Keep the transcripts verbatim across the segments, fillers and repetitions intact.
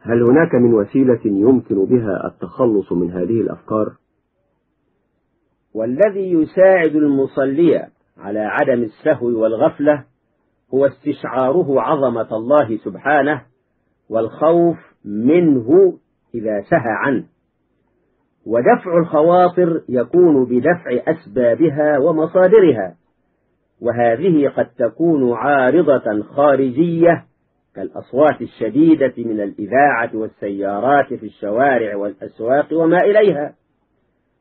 هل هناك من وسيلة يمكن بها التخلص من هذه الأفكار؟ والذي يساعد المصلي على عدم السهو والغفلة هو استشعاره عظمة الله سبحانه والخوف منه إذا سهى عنه، ودفع الخواطر يكون بدفع أسبابها ومصادرها، وهذه قد تكون عارضة خارجية كالأصوات الشديدة من الإذاعة والسيارات في الشوارع والأسواق وما إليها،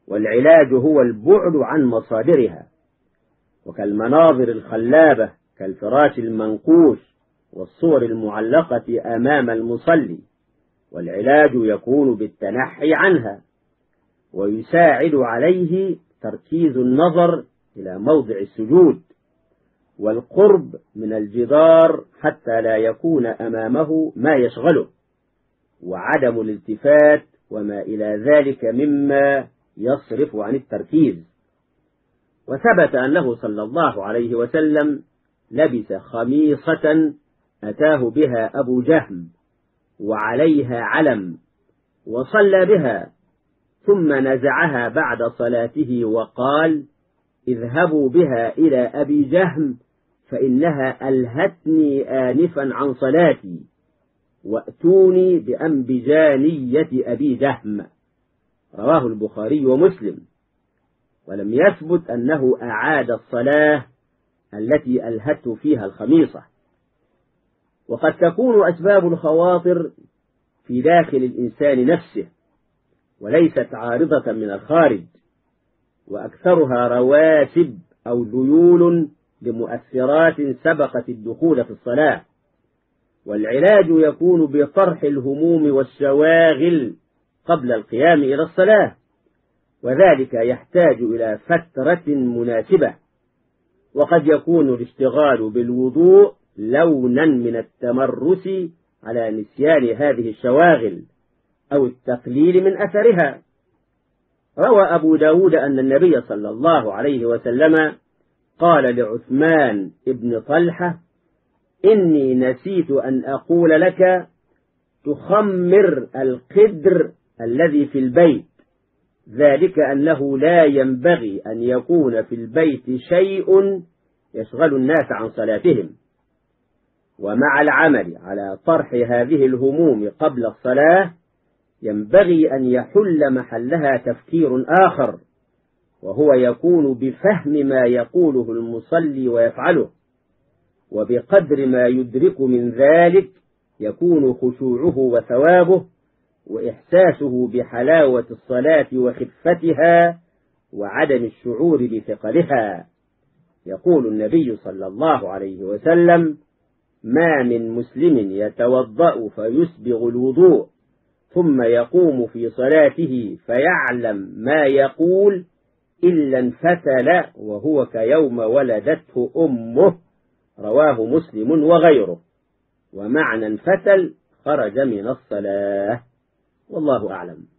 والعلاج هو البعد عن مصادرها، وكالمناظر الخلابة كالفراش المنقوش والصور المعلقة أمام المصلي، والعلاج يكون بالتنحي عنها، ويساعد عليه تركيز النظر إلى موضع السجود والقرب من الجدار حتى لا يكون أمامه ما يشغله، وعدم الالتفات وما إلى ذلك مما يصرف عن التركيز. وثبت أنه صلى الله عليه وسلم لبس خميصة أتاه بها أبو جهم وعليها علم، وصلى بها ثم نزعها بعد صلاته وقال: اذهبوا بها إلى أبي جهم فإنها ألهتني آنفا عن صلاتي، وأتوني بأنبجانية أبي جهم. رواه البخاري ومسلم. ولم يثبت أنه أعاد الصلاة التي ألهته فيها الخميصة. وقد تكون أسباب الخواطر في داخل الإنسان نفسه وليست عارضة من الخارج، وأكثرها رواسب أو ذيول لمؤثرات سبقت الدخول في الصلاة، والعلاج يكون بطرح الهموم والشواغل قبل القيام إلى الصلاة، وذلك يحتاج إلى فترة مناسبة، وقد يكون الاشتغال بالوضوء لونا من التمرس على نسيان هذه الشواغل أو التقليل من أثرها. روى أبو داود أن النبي صلى الله عليه وسلم قال لعثمان ابن طلحة: إني نسيت أن أقول لك تخمر القدر الذي في البيت، ذلك أنه لا ينبغي أن يكون في البيت شيء يشغل الناس عن صلاتهم. ومع العمل على طرح هذه الهموم قبل الصلاة ينبغي أن يحل محلها تفكير آخر، وهو يكون بفهم ما يقوله المصلي ويفعله، وبقدر ما يدرك من ذلك يكون خشوعه وثوابه وإحساسه بحلاوة الصلاة وخفتها وعدم الشعور بثقلها. يقول النبي صلى الله عليه وسلم: ما من مسلم يتوضأ فيسبغ الوضوء ثم يقوم في صلاته فيعلم ما يقول إلا انفتل وهو كيوم ولدته أمه. رواه مسلم وغيره. ومعنى انفتل خرج من الصلاة، والله أعلم.